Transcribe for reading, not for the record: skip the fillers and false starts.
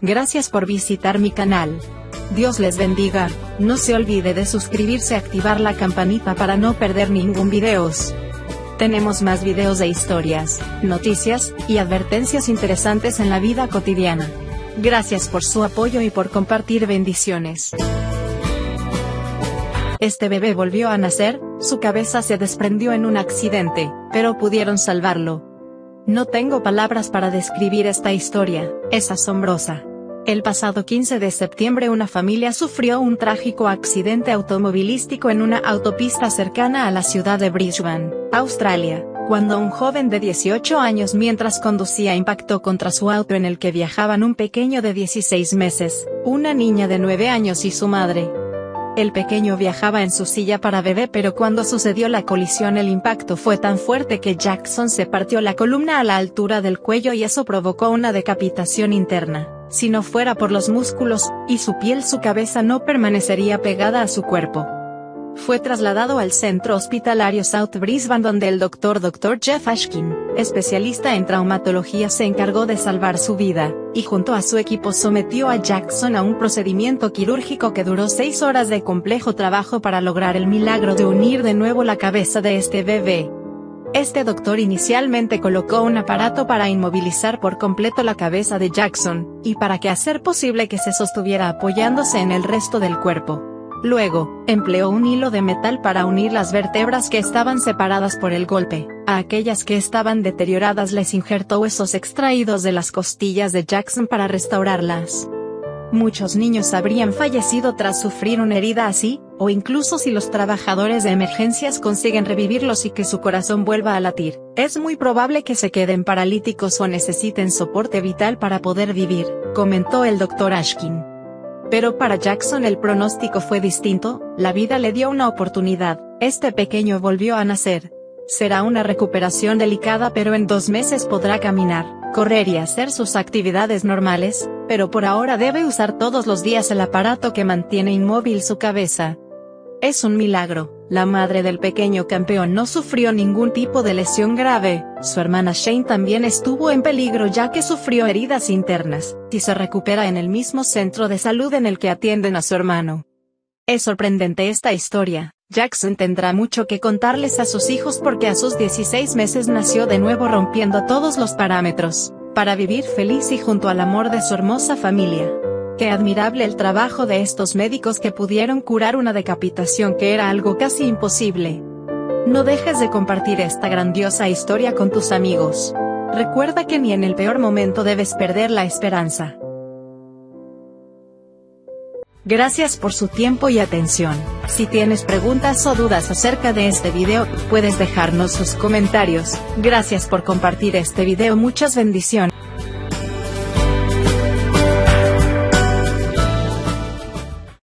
Gracias por visitar mi canal. Dios les bendiga. No se olvide de suscribirse y activar la campanita para no perder ningún video. Tenemos más videos de historias, noticias y advertencias interesantes en la vida cotidiana. Gracias por su apoyo y por compartir. Bendiciones. Este bebé volvió a nacer, su cabeza se desprendió en un accidente, pero pudieron salvarlo. No tengo palabras para describir esta historia, es asombrosa. El pasado 15 de septiembre una familia sufrió un trágico accidente automovilístico en una autopista cercana a la ciudad de Brisbane, Australia, cuando un joven de 18 años mientras conducía impactó contra su auto en el que viajaban un pequeño de 16 meses, una niña de 9 años y su madre. El pequeño viajaba en su silla para bebé, pero cuando sucedió la colisión el impacto fue tan fuerte que Jackson se partió la columna a la altura del cuello y eso provocó una decapitación interna. Si no fuera por los músculos y su piel, su cabeza no permanecería pegada a su cuerpo. Fue trasladado al centro hospitalario South Brisbane, donde el Dr. Geoff Askin, especialista en traumatología, se encargó de salvar su vida, y junto a su equipo sometió a Jackson a un procedimiento quirúrgico que duró 6 horas de complejo trabajo para lograr el milagro de unir de nuevo la cabeza de este bebé. Este doctor inicialmente colocó un aparato para inmovilizar por completo la cabeza de Jackson, y para que hacer posible que se sostuviera apoyándose en el resto del cuerpo. Luego, empleó un hilo de metal para unir las vértebras que estaban separadas por el golpe. A aquellas que estaban deterioradas les injertó huesos extraídos de las costillas de Jackson para restaurarlas. Muchos niños habrían fallecido tras sufrir una herida así, o incluso si los trabajadores de emergencias consiguen revivirlos y que su corazón vuelva a latir, es muy probable que se queden paralíticos o necesiten soporte vital para poder vivir, comentó el Dr. Askin. Pero para Jackson el pronóstico fue distinto, la vida le dio una oportunidad, este pequeño volvió a nacer. Será una recuperación delicada, pero en 2 meses podrá caminar, correr y hacer sus actividades normales, pero por ahora debe usar todos los días el aparato que mantiene inmóvil su cabeza. Es un milagro. La madre del pequeño campeón no sufrió ningún tipo de lesión grave, su hermana Shane también estuvo en peligro ya que sufrió heridas internas, y se recupera en el mismo centro de salud en el que atienden a su hermano. Es sorprendente esta historia, Jackson tendrá mucho que contarles a sus hijos porque a sus 16 meses nació de nuevo rompiendo todos los parámetros, para vivir feliz y junto al amor de su hermosa familia. Qué admirable el trabajo de estos médicos que pudieron curar una decapitación que era algo casi imposible. No dejes de compartir esta grandiosa historia con tus amigos. Recuerda que ni en el peor momento debes perder la esperanza. Gracias por su tiempo y atención. Si tienes preguntas o dudas acerca de este video, puedes dejarnos sus comentarios. Gracias por compartir este video. Muchas bendiciones.